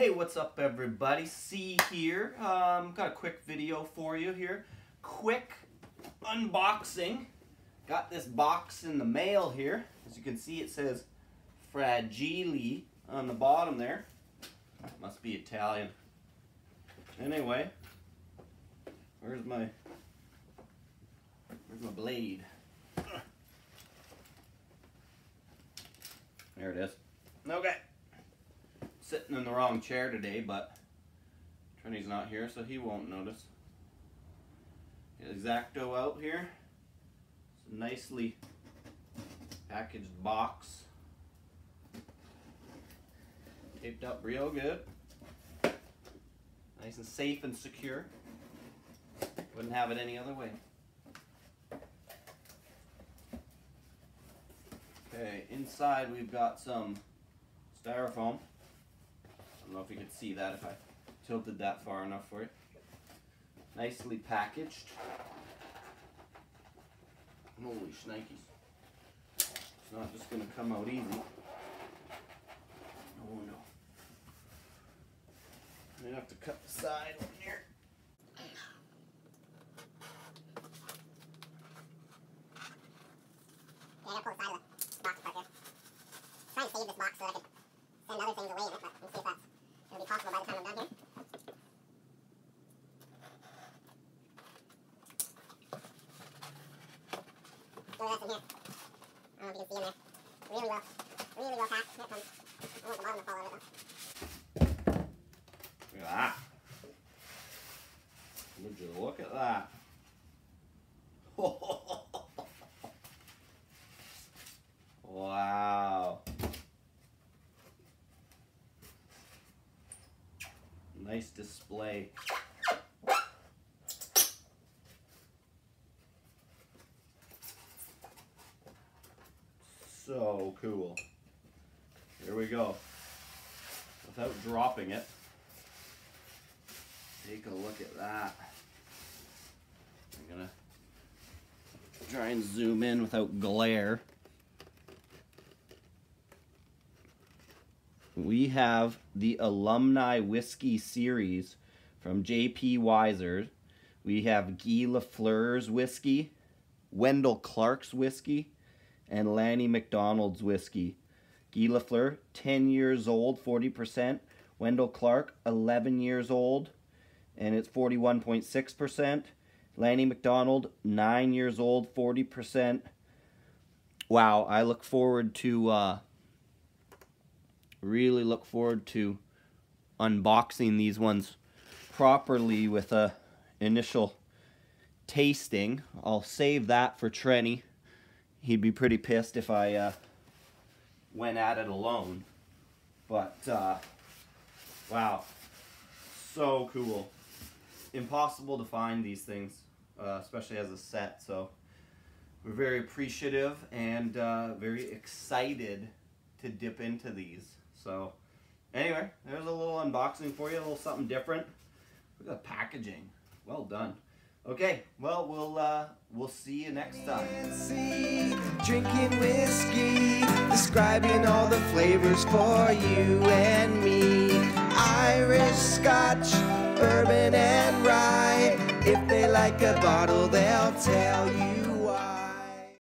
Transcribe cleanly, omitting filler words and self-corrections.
Hey, what's up everybody? C here. Got a quick video for you here. Quick unboxing. Got this box in the mail here. As you can see, it says Fragile on the bottom there. Must be Italian. Anyway, where's my blade? There it is. Okay. Sitting in the wrong chair today, but Trini's not here, so he won't notice. Get Xacto out here. It's a nicely packaged box. Taped up real good. Nice and safe and secure. Wouldn't have it any other way. Okay, inside we've got some styrofoam. I don't know if you could see that if I tilted that far enough for you. Nicely packaged. Holy shnikes. It's not just going to come out easy. Oh no. I'm going to have to cut the side on here. And I'll pull the side of the box apart here. I'm trying to save this box so I can send other things away in it, but we'll see if that's going to be possible by the time I'm done here. So that's in here. I don't know if you can see in there. Really well packed. Here it comes. I want the bottom to fall over though. Look at that. Would you look at that? Ho ho ho! Wow. Nice display. So cool. Here we go. Without dropping it. Take a look at that. I'm gonna try and zoom in without glare. We have the Alumni Whiskey Series from JP Wiser's. We have Guy Lafleur's whiskey, Wendell Clark's whiskey, and Lanny McDonald's whiskey. Guy Lafleur, 10 years old, 40%. Wendell Clark, 11 years old, and it's 41.6%. Lanny McDonald, 9 years old, 40%. Wow, I look forward to... Really look forward to unboxing these ones properly with a initial tasting. I'll save that for Trenny. He'd be pretty pissed if I went at it alone. But wow, so cool. Impossible to find these things, especially as a set. So we're very appreciative and very excited to dip into these. So, anyway, there's a little unboxing for you, a little something different. Look at the packaging. Well done. Okay, well, we'll see you next time. Drinking whiskey, describing all the flavors for you and me. Irish, Scotch, bourbon, and rye. If they like a bottle, they'll tell you.